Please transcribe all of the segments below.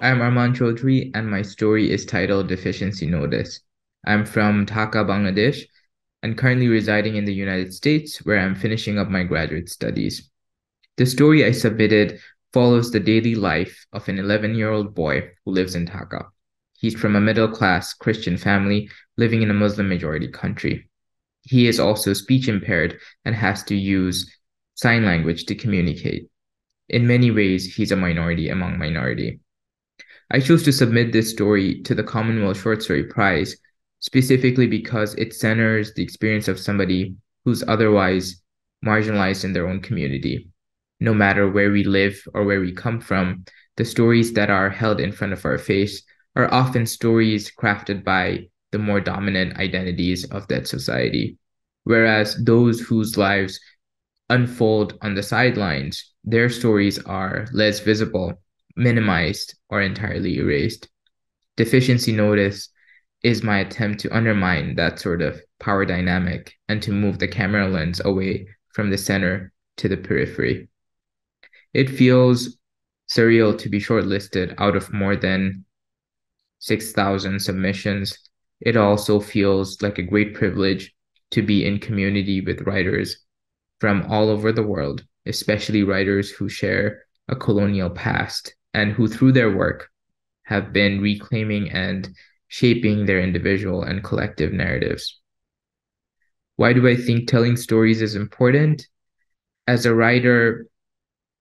I'm Arman Chowdhury and my story is titled Deficiency Notice. I'm from Dhaka, Bangladesh and currently residing in the United States where I'm finishing up my graduate studies. The story I submitted follows the daily life of an 11-year-old boy who lives in Dhaka. He's from a middle-class Christian family living in a Muslim-majority country. He is also speech-impaired and has to use sign language to communicate. In many ways, he's a minority among minority. I chose to submit this story to the Commonwealth Short Story Prize specifically because it centers the experience of somebody who's otherwise marginalized in their own community. No matter where we live or where we come from, the stories that are held in front of our face are often stories crafted by the more dominant identities of that society. Whereas those whose lives unfold on the sidelines, their stories are less visible, minimized, or entirely erased. Deficiency Notice is my attempt to undermine that sort of power dynamic and to move the camera lens away from the center to the periphery. It feels surreal to be shortlisted out of more than 6,000 submissions. It also feels like a great privilege to be in community with writers from all over the world, especially writers who share a colonial past and who through their work have been reclaiming and shaping their individual and collective narratives. Why do I think telling stories is important? As a writer,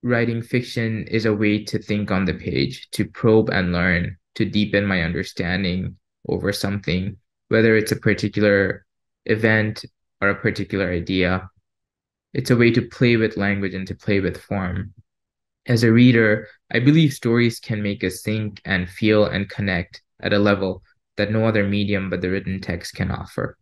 writing fiction is a way to think on the page, to probe and learn, to deepen my understanding over something, whether it's a particular event or a particular idea. It's a way to play with language and to play with form. As a reader, I believe stories can make us think and feel and connect at a level that no other medium but the written text can offer.